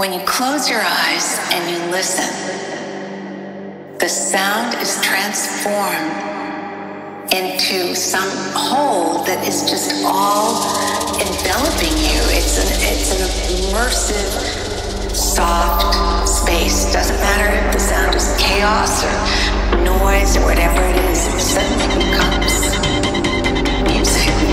When you close your eyes and you listen, the sound is transformed into some whole that is just all enveloping you. It's an immersive, soft space. Doesn't matter if the sound is chaos or noise or whatever it is, it suddenly becomes music.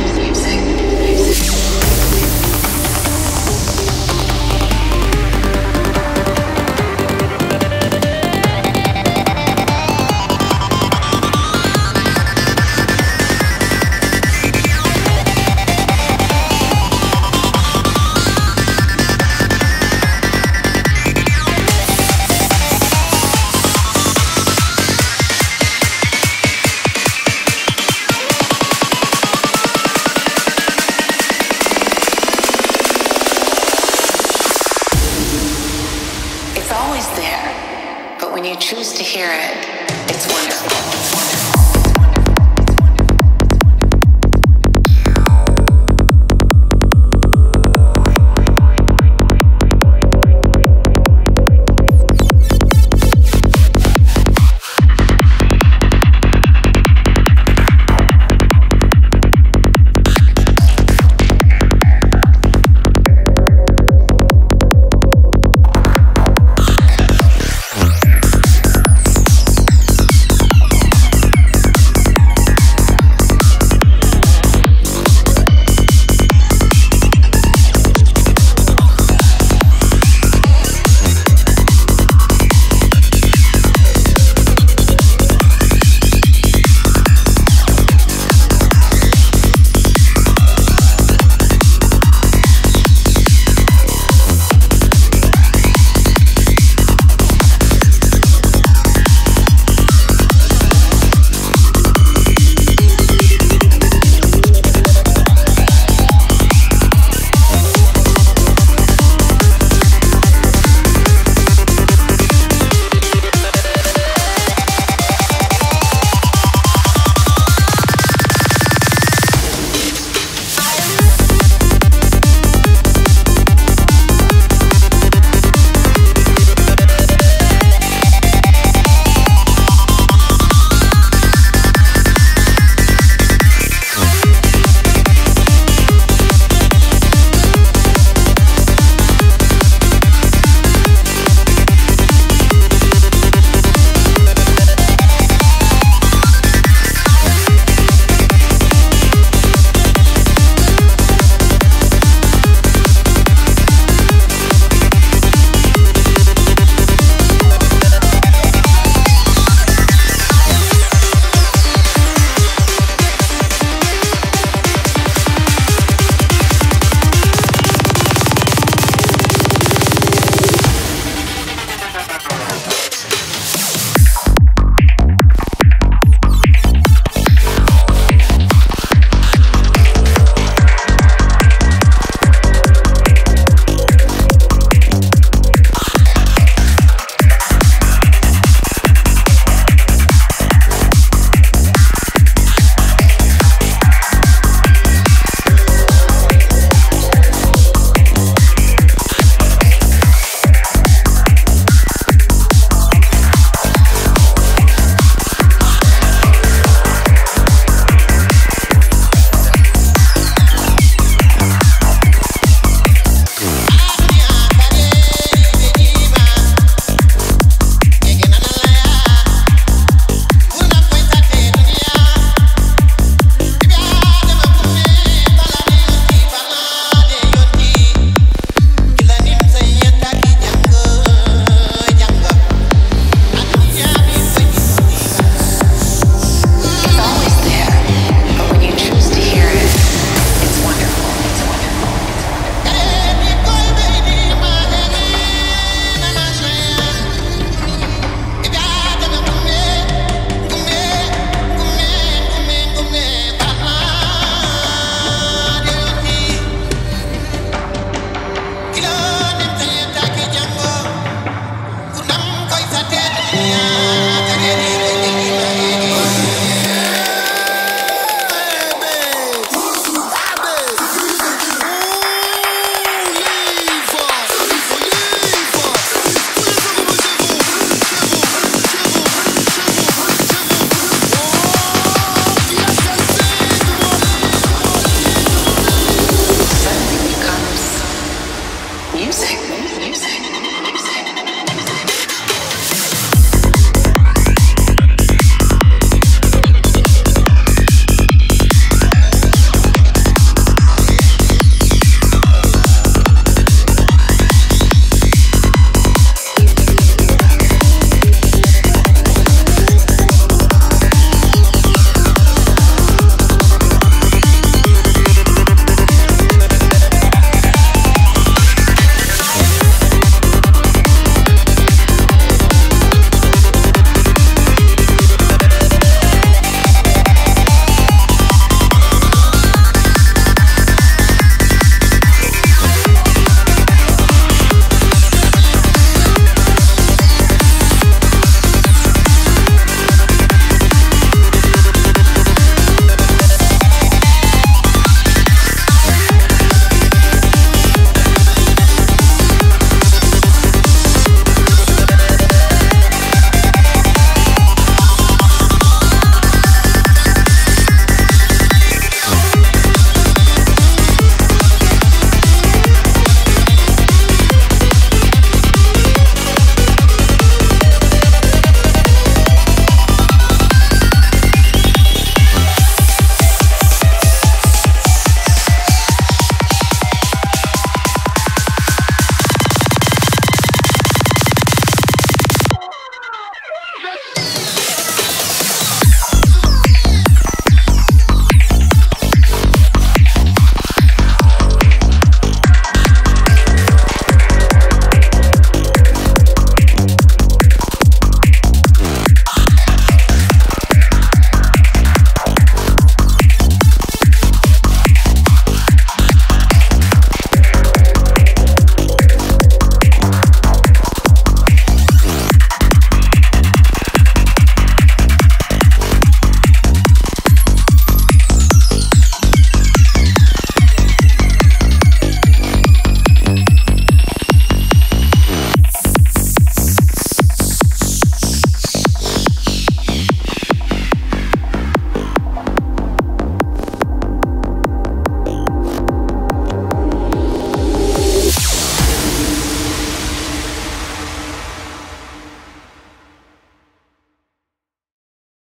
music.